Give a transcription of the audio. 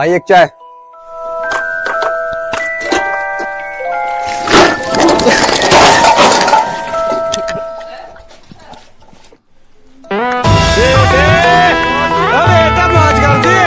भाई एक चाय।